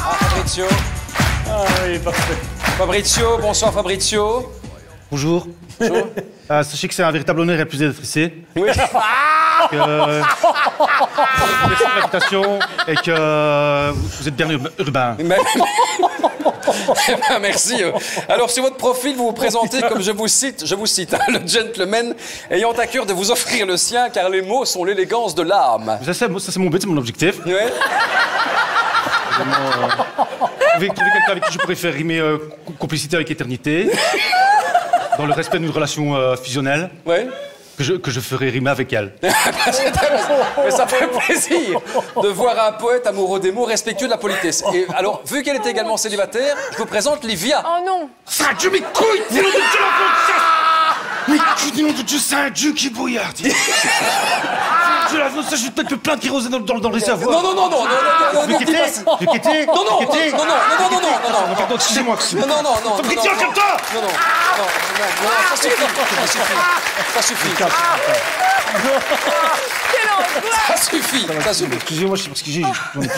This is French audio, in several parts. Ah, Fabrizio. Ah oui, parfait. Fabrizio, bonsoir Fabrizio. Bonjour. Bonjour. Sachez que c'est un véritable honneur et plaisir d'être ici. Oui. Et que vous êtes dernier urbain. Merci. Alors, sur votre profil, vous vous présentez comme, je vous cite, hein, le gentleman ayant à cœur de vous offrir le sien, car les mots sont l'élégance de l'âme. Ça, c'est mon but, c'est mon objectif. Ouais. Vous trouvez quelqu'un avec qui je pourrais faire rimer complicité avec éternité, dans le respect d'une relation fusionnelle. Ouais. Que je ferai rimer avec elle. Mais ça fait plaisir de voir un poète amoureux des mots, respectueux de la politesse. Et alors, vu qu'elle était également célibataire, je vous présente Livia. Oh non. Ça, Dieu, mes couilles, dis-le de Dieu, la faute, ça. Mes couilles, dis-le de Dieu, c'est un Dieu qui bouillarde. Dieu, la faute, ça, je vais peut-être me plaindre qui rosait dans les savoirs. Non, excusez-moi, je sais pas ce que j'ai.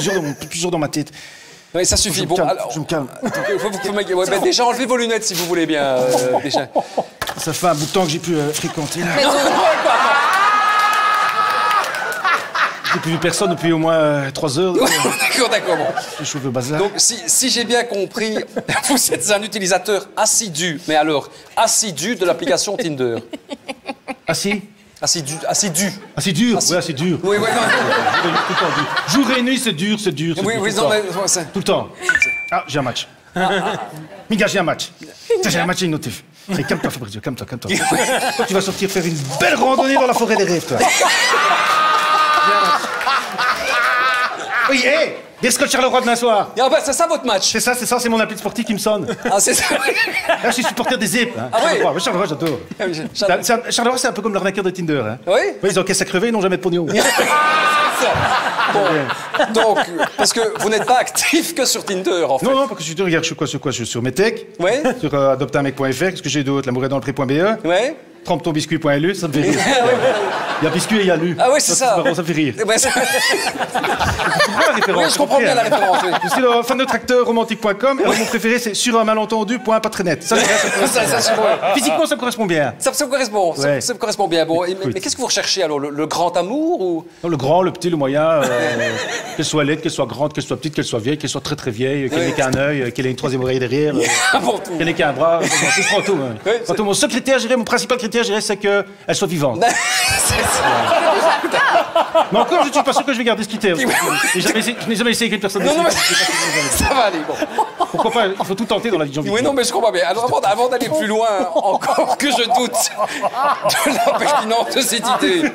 J'en ai plusieurs dans ma tête. Oui, ça suffit. Bon, alors. Je me calme. Déjà, enlevez vos lunettes si vous voulez bien. Ça fait un bout de temps que j'ai pu fréquenter. J'ai plus vu personne depuis au moins 3 heures. D'accord. Je chauffe le bazar. Donc, si j'ai bien compris, vous êtes un utilisateur assidu, mais alors, assidu de l'application Tinder. Assis? Assidu. Oui, ouais, non. Tout le temps dur. Jour et nuit, c'est dur. Oui, non, mais. Tout le temps. Ah, j'ai un match. Miguel, j'ai un match. J'ai un match et une notif. Calme-toi, Fabrizio, calme-toi. Toi, tu vas sortir faire une belle randonnée dans la forêt des rêves, toi. Oui, hé! Disco Charleroi demain soir! Ah bah, c'est ça votre match! C'est ça, c'est mon appli de sportif qui me sonne! Ah, c'est ça! Là, je suis supporter des zips! Hein. Ah Charleroi, oui. Charleroi, j'adore! Charleroi, c'est un peu comme l'arnaqueur de Tinder. Hein. Oui? Mais ils ont caisse à crever, ils n'ont jamais de pognon. Bon, donc, parce que vous n'êtes pas actif que sur Tinder, en fait. Non, parce que je te regarde, je suis sur mes techs, ouais. Sur Adoptamec.fr, qu'est-ce que j'ai d'autre? L'amour est dans le pré.be. Ouais. Prends ton biscuit.lu, ça me fait rire. Il y a biscuit et il y a lu. Ah oui, c'est ça. Ça me fait rire. Ouais, je comprends bien la référence. Je suis le fan de tracteur, romantique.com. Et mon préféré, c'est sur un malentendu.patrenet. Physiquement, ça me correspond bien. Ça me correspond bien. Bon, mais qu'est-ce que vous recherchez alors? Le grand amour ou... Non, le grand, le petit, le moyen. Qu'elle soit laide, qu'elle soit grande, qu'elle soit petite, qu'elle soit vieille, qu'elle soit très très vieille, qu'elle n'ait qu'un œil, qu'elle ait une troisième oreille derrière, qu'elle n'ait qu'un bras. Je prends tout. Quant à mon secrétaire, j'irai mon principal critère. Je dirais, c'est qu'elle soit vivante. Mais encore, je ne suis pas sûr que je vais garder ce critère. Je n'ai jamais essayé avec une personne. Non, mais ça va aller. Bon. Pourquoi pas? Il faut tout tenter dans la vie de Jean-Baptiste. Oui, non, mais je comprends bien. Alors, avant d'aller plus loin, encore que je doute de la pertinence de cette idée,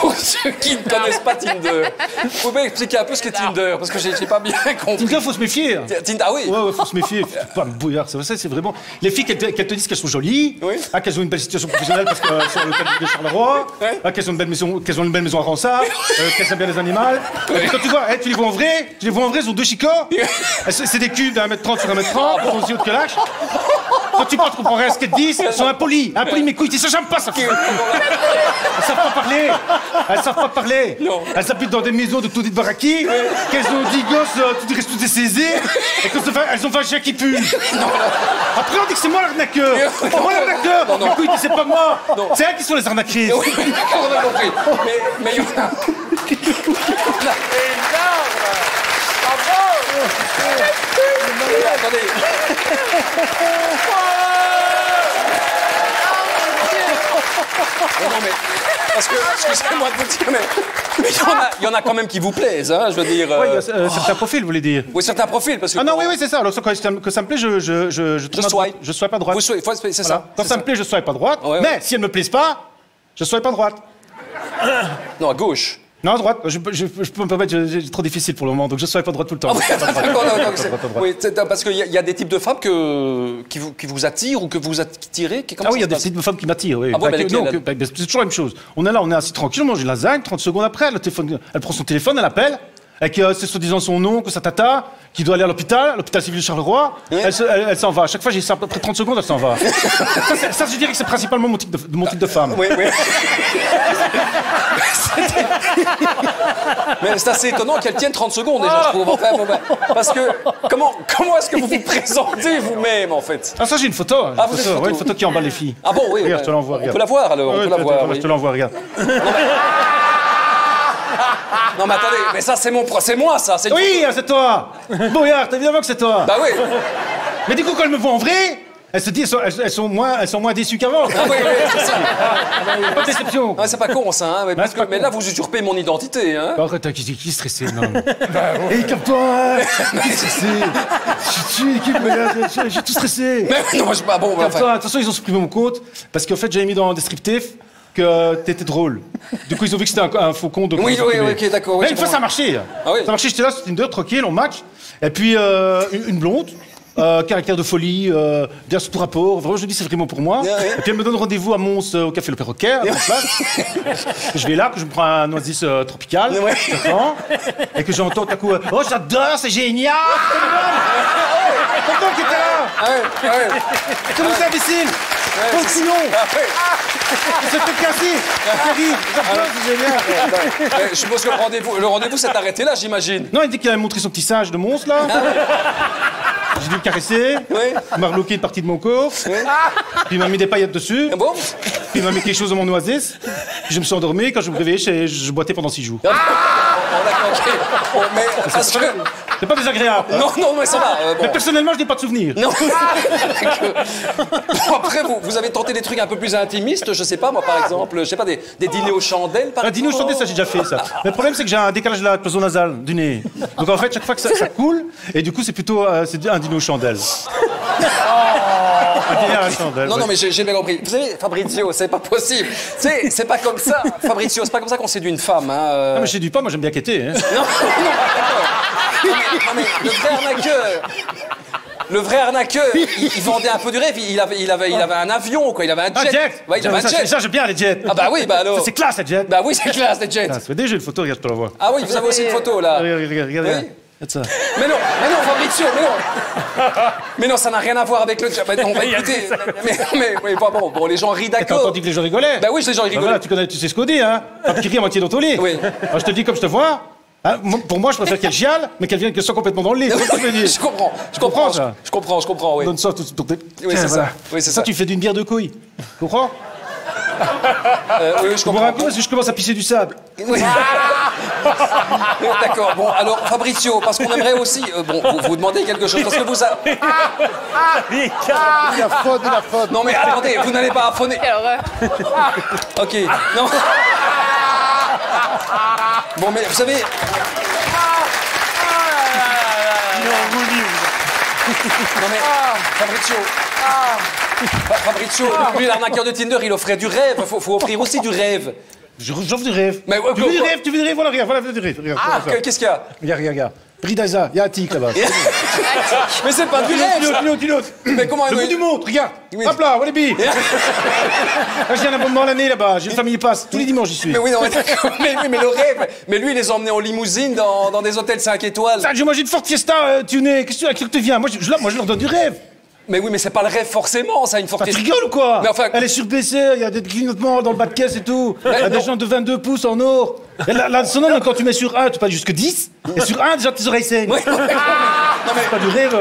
pour ceux qui ne connaissent pas Tinder, vous pouvez expliquer un peu ce qu'est Tinder, parce que je n'ai pas bien compris. Tinder, il faut se méfier. Ah oui? Oui, il faut se méfier. Pas un bouillard, c'est vraiment... Les filles, qu'elles te disent qu'elles sont jolies, qu'elles ont une belle situation professionnelle parce que c'est le cadre de Charleroi, qu'elles ont une belle maison, à Ransard, qu'elles aiment bien les animaux. Quand tu vois, tu les vois en vrai, ils ont 2 chicots. C'est des cubes de 1m30 sur 1m30, ils sont aussi hautes que l'âge. Quand tu penses qu'on prend rien à ce qu'elles te disent, elles sont impolies, mes couilles, ça j'aime pas ça. Elles savent pas parler, elles habitent dans des maisons de tout dit de baraki, qu'elles ont 10 gosses, tout reste tout dessaisé, et qu'elles ont 20 chiens qui puent. Après on dit que c'est moi l'arnaqueur, mes couilles, c'est pas moi, c'est elles qui sont les arnaquées. Oui, d'accord, on a compris. Mais il y en a... Attendez. Non, mais... Parce que, excusez-moi de vous dire, mais il y en a quand même qui vous plaisent, hein, je veux dire... Oui, certains profils, vous voulez dire. Oui, certains profils, parce que... Ah non, oui, c'est ça. Alors, que ça me plaît, je swipe à droite. C'est ça. Quand ça me plaît, je swipe à droite, mais si elles ne me plaisent pas, je swipe à droite. Non, à gauche. Non, à droite, je peux me permettre, c'est trop difficile pour le moment, donc je ne serai pas droite tout le temps. Parce qu'il y a des types de femmes qui vous attirent ou que vous attirez. Ah oui, il y a des types de femmes qui m'attirent, oui. C'est toujours la même chose. On est là, on est assis tranquille, on mange une lasagne, 30 secondes après, elle prend son téléphone, elle appelle, et que c'est soi-disant son oncle, sa tata, qui doit aller à l'hôpital civil de Charleroi, elle s'en va. À chaque fois, j'ai ça, après 30 secondes, elle s'en va. Ça, je dirais que c'est principalement mon type de femme. Oui, oui. Mais c'est assez étonnant qu'elle tienne 30 secondes déjà, je trouve. Enfin, bon, ben, parce que comment est-ce que vous vous présentez vous-même, en fait? Ah, ça, j'ai une photo. Ah, vous avez une photo. Ouais, une photo qui emballe les filles. Ah bon, oui. Regarde, je te l'envoie. On peut la voir, alors. On peut la voir. Je te l'envoie, regarde. Non mais attendez, mais ça c'est moi ça, c'est... Oui, c'est toi. Boyard, évidemment que c'est toi. Bah oui. Mais du coup quand elle me voit en vrai, elle se dit elles sont moins déçues qu'avant. Ah oui, c'est ça. Pas de déception. C'est pas con ça, hein. Mais là vous usurpez mon identité, hein. Bah t'as qui stressé, non. Et calme-toi. Stressé. Je suis tout stressé. Mais non, je pas bon. Attention, ils ont supprimé mon compte parce qu'en fait j'avais mis dans le descriptif que t'étais drôle. Du coup, ils ont vu que c'était un faux con. Donc oui, ok, d'accord. Oui, mais une fois, ça a marché. Ah, oui. Ça a marché, j'étais là, c'était une deux, tranquille, on match. Et puis, une blonde, caractère de folie, bien sous tout rapport. Vraiment, je dis, c'est vraiment pour moi. Yeah, yeah. Et puis, elle me donne rendez-vous à Mons, au Café Le Perroquet, à ma place. Je vais là, que je me prends un oasis tropical, yeah, ouais. Et que j'entends tout à coup, oh, j'adore, c'est génial. Content que t'es là. Comment c'est imbécile. Continuons. Ça fait casser. C'est génial. Ouais. Je pense que le rendez-vous s'est arrêté là, j'imagine. Non, il dit qu'il avait montré son petit singe de Mons, là. J'ai dû le caresser. Oui. Il m'a reloqué une partie de mon corps. Oui. Puis il m'a mis des paillettes dessus. Bon. Puis il m'a mis quelque chose dans mon oasis. Puis je me suis endormi. Quand je me réveillais, je boitais pendant 6 jours. C'est pas désagréable. Non, non, mais ça va. Bon. Mais personnellement, je n'ai pas de souvenirs. Non. Bon, après, vous avez tenté des trucs un peu plus intimistes, je sais pas, moi, par exemple, je sais pas, des dîners aux chandelles, par exemple. Un dîner aux chandelles, ça, j'ai déjà fait, ça. Mais le problème, c'est que j'ai un décalage de la cloison nasale du nez. Donc, en fait, chaque fois que ça coule, et du coup, c'est plutôt un dîner aux chandelles. Non, non, mais j'ai bien compris. Vous savez, Fabrizio, c'est pas possible. C'est pas comme ça, Fabrizio, c'est pas comme ça qu'on séduit une femme. Hein. Non, mais je séduis pas, moi j'aime bien quêter. Hein. Non, non, mais le vrai arnaqueur. Le vrai arnaqueur, il vendait un peu du rêve, il avait un avion, quoi, il avait un jet. Ouais, il avait un jet. Ça, j'aime bien les jets. Ah bah oui, bah alors. C'est classe les jets. Bah oui, c'est classe les jets. Déjà une photo, regarde, je te l'envoie. Ah oui, vous avez aussi une photo là. Regardez. Ça. Mais non, Fabrizio, mais non. Mais non, ça n'a rien à voir avec le job. On va écouter. Mais bon, les gens rient, d'accord. T'as entendu que les gens rigolaient? Bah oui, les gens rigolaient. Voilà, tu sais ce qu'on dit, hein. Un petit rire à moitié dans ton lit. Oui. Alors, je te dis comme je te vois. Hein, pour moi, je préfère qu'elle chiale, mais qu'elle vienne qu'elle soit complètement dans le lit. Je comprends, oui. Donne ça tout de suite. Oui, c'est ça. Oui, c'est ça, tu fais d'une bière de couille. Tu comprends? Oui, je comprends. Parce que je commence à pisser du sable. Oui. D'accord, bon, alors Fabrizio, parce qu'on aimerait aussi. Bon, vous demandez quelque chose, parce que vous. Il a faute. Non, mais attendez, vous n'allez pas affonner. Ok, non. Bon, mais vous savez. Non, mais Fabrizio. Fabrizio, lui, l'arnaqueur de Tinder, il offrait du rêve. Faut offrir aussi du rêve. J'offre du rêve. Mais, tu veux du rêve, voilà, regarde. Ah, qu'est-ce qu'il y a? Regarde. Bridaza, il y a un tic là-bas. Mais c'est pas du rêve. Une autre. Mais comment le bout du monde, regarde. Hop là, voilà les billes. J'ai un abonnement l'année là-bas, j'ai une famille passe. Tous les dimanches, j'y suis. Mais oui, non, mais le rêve. Mais lui, il les emmenait en limousine dans des hôtels 5 étoiles. Moi, j'ai une forte fiesta tunée. Qu'est-ce que tu viens? Moi, je leur donne du rêve. Mais oui, mais c'est pas le rêve forcément, ça, une forte... Tu rigoles ou quoi? Mais enfin... Elle est surbaissée, il y a des clignotements dans le bas de caisse et tout. Il y a des gens de 22 pouces en or. Et la sonore, quand tu mets sur 1, tu passes jusque 10. Et sur 1, déjà, tes oreilles saignent. Oui. C'est pas du rêve,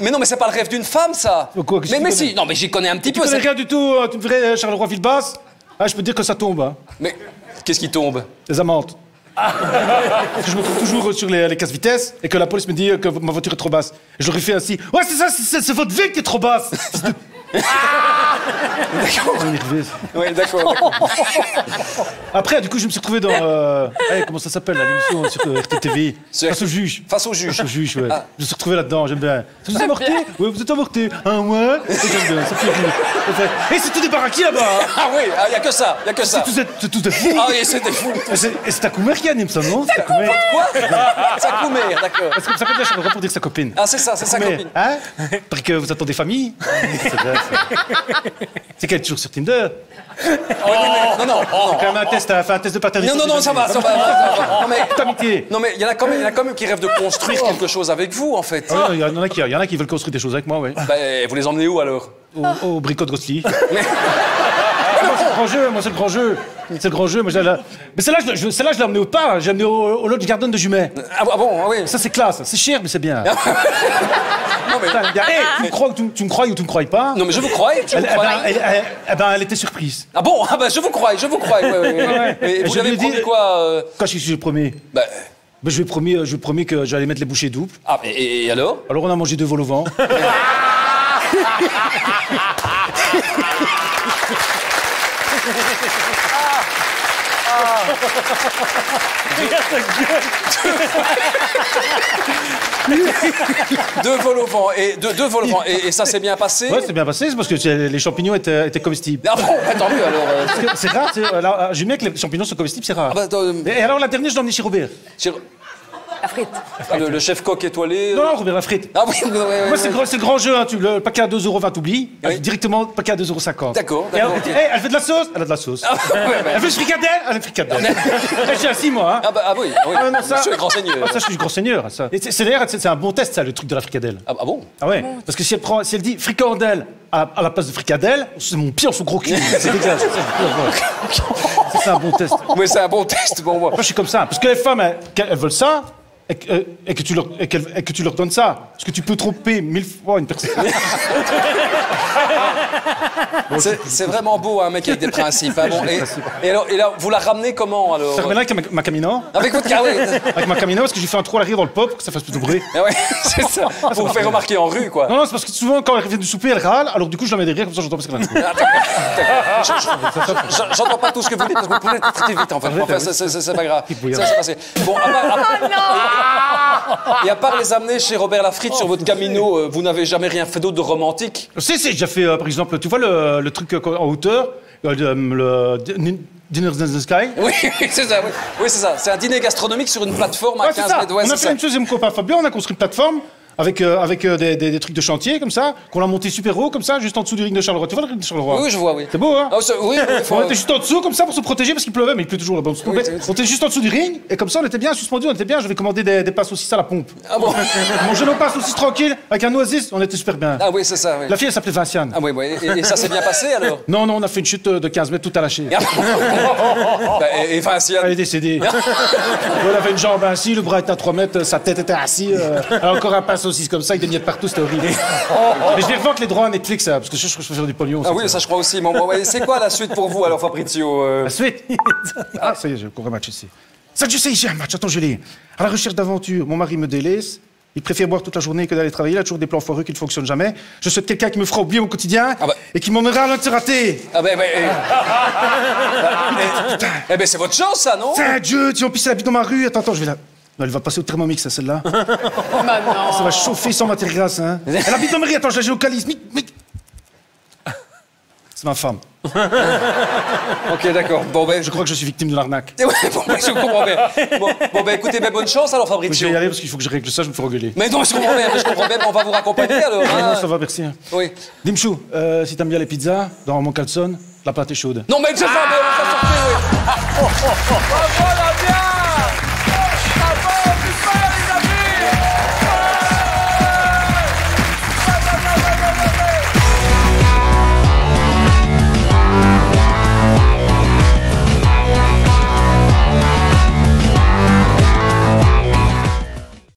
mais non, mais c'est pas le rêve d'une femme, ça. Quoi, mais si, non, mais j'y connais un petit peu. Tu connais rien du tout, tu me verrais Charleroi Villebasse. Ah, je peux te dire que ça tombe. Hein. Mais qu'est-ce qui tombe? Les amantes. Parce que je me trouve toujours sur les casse-vitesse et que la police me dit que ma voiture est trop basse. Et je leur ai fait ainsi. Ouais, c'est ça, c'est votre vie qui est trop basse. D'accord. Oui, d'accord. Après, du coup, je me suis retrouvé dans... comment ça s'appelle, l'émission sur RTTV? Face au juge. Face au juge, ouais. Ah. Je me suis retrouvé là-dedans, j'aime bien. Vous êtes amorté? Oui, vous êtes amorté. Ah ouais? J'aime bien, ça fait rire. Et c'est tout des baraquis là-bas. Ah oui, il n'y a que ça, C'est tout des fous. Ah oui, c'est des fous. Et c'est ta coumère qui anime ça, non? Ta coumère. Quoi? Ta coumère, d'accord. Parce que ça peut être pour dire sa copine. Ah, c'est ça, c'est sa copine. Hein? Parce que vous attendez famille. C'est qu'elle est toujours sur Tinder. Non. Quand même un test de paternité. Non, ça va. Non mais il y en a quand même qui rêvent de construire quelque chose avec vous, en fait. Il y en a qui veulent construire des choses avec moi, oui. Bah, vous les emmenez où alors? Au bricot de Gosselies. grand jeu, moi, c'est le grand jeu. C'est le grand jeu, moi, mais celle-là, je l'ai emmenée au parc, j'ai amené au Lodge Garden de Jumet. Ah bon, ah oui. Ça, c'est classe, c'est cher, mais c'est bien. Non, mais... Putain, hey, tu me crois ou tu me crois pas? Non, mais je vous crois, elle était surprise. Ah bon? Ah bah, je vous crois. Ouais. Vous l'avez dit quoi? Quand je suis promis. Bah... Je lui ai promis que j'allais mettre les bouchées doubles. Ah, et alors? Alors, on a mangé 2 vols au vent. Deux vols au vent. Et ça s'est bien passé? Ouais, c'est bien passé, c'est parce que les champignons étaient comestibles. Ah bon? Attends, lui, alors... C'est rare, j'ai mis que les champignons sont comestibles, c'est rare. Ah bah, et alors, la dernière, je l'ai emmené chez Robert. La frite. Ah, le chef coq étoilé... Non, Robert, la frite. Ah oui, ouais. Moi, c'est le grand jeu, hein, le paquet à 2,20 €, t'oublies. Oui. Directement, le paquet à 2,50 €. D'accord. Elle fait de la sauce? Elle a de la sauce. Ah, ouais. Elle fait une fricadelle? Elle a une fricadelle. Je suis assis, moi. Hein. Ah oui. Ah, non, ça... Je suis le grand seigneur. Ah, ça, je suis le grand seigneur, ça. C'est d'ailleurs, c'est un bon test, ça, le truc de la fricadelle. Ah bon? Ah ouais. Parce que si elle dit fricandelle à la place de fricadelle, c'est mon pire sous gros cul. C'est dégueulasse. C'est un bon test. Oui, c'est un bon test pour moi. Moi, je suis comme ça. Parce que les femmes, elles veulent ça. Et que tu leur donnes ça. Parce que tu peux tromper 1000 fois une personne. C'est vraiment beau, un mec avec des principes. Hein, bon, et là, vous la ramenez comment, alors? Je la ramène avec ma camino. Avec votre carré? Avec ma camino, parce que j'ai fait un trou à l'arrière dans le pop pour que ça fasse plutôt bruit. Ah ouais, c'est ça. Pour vous faire remarquer en rue, quoi. Non, c'est parce que souvent, quand elle revient du souper, elle râle, alors du coup, je la mets derrière, comme ça, j'entends pas ce qu'elle a. J'entends pas tout ce que vous dites, parce que vous pouvez être très vite, en fait. Enfin, c'est pas grave. Ça s'est passé. Bon, et à part les amener chez Robert Lafrite sur votre camino, vous n'avez jamais rien fait d'autre de romantique? Si, j'ai fait, par exemple, tu vois le truc en hauteur, le Dinner's in the Sky. Oui, c'est ça. Oui, c'est ça. C'est un dîner gastronomique sur une plateforme à 15 mètres. On a fait une chose avec mon copain Fabien, on a construit une plateforme avec des trucs de chantier, comme ça, qu'on l'a monté super haut, comme ça, juste en dessous du ring de Charleroi. Tu vois le ring de Charleroi? Oui, je vois, oui. C'est beau, hein? Oui, on était juste en dessous, comme ça, pour se protéger, parce qu'il pleuvait, mais il pleut toujours là-bas. On était juste en dessous du ring, et comme ça, on était bien suspendus, on était bien. J'avais commandé des pâtes saucisses à la pompe. Ah bon? Manger nos pâtes saucisses tranquilles, avec un oasis, on était super bien. Ah oui, c'est ça, oui. La fille, elle s'appelait Vinciane. Ah oui. Et ça s'est bien passé, alors? Non, on a fait une chute de 15 mètres, tout à lâcher. Et Vinciane? Elle est décédée. Elle avait une jambe ainsi, le bras était à 3 mètres, sa tête était assise. Encore un pain saucisse comme ça, avec des miettes partout, c'était horrible. Mais je vais revendre les droits à Netflix, ça, parce que je suis sur du pognon. Ah oui, ça je crois aussi. C'est quoi la suite pour vous, alors, Fabrizio? La suite? Ah, ça y est, j'ai encore un match ici. Ça, je sais, j'ai un match, attends, je l'ai. À la recherche d'aventure, mon mari me délaisse. Il préfère boire toute la journée que d'aller travailler. Il a toujours des plans foireux qui ne fonctionnent jamais. Je souhaite quelqu'un qui me fera oublier mon quotidien et qui m'emmènera à l'un de se rater. Putain, c'est votre chance, ça, non? Putain, Dieu, tu en pisses la bite dans ma rue. Attends, je vais là. Non, elle va passer au Thermomix, ça, celle-là. Ça va chauffer sans matière grasse, hein. Elle habite en mairie, attends, je la géolocalise. C'est ma femme. Ok, d'accord. Bon, ben... Je crois que je suis victime de l'arnaque. Je comprends bien. Bon, ben, écoutez, bonne chance, alors, Fabrizio. Je vais y aller, parce qu'il faut que je règle ça, je me fais engueuler. Mais non, je comprends bien, on va vous raccompagner, alors. Non, ça va, merci. Oui. Dimchou, si t'aimes bien les pizzas, dans mon calzone, la pâte est chaude. Non, mais c'est ça, mais on va sortir, oui. Voilà, bien.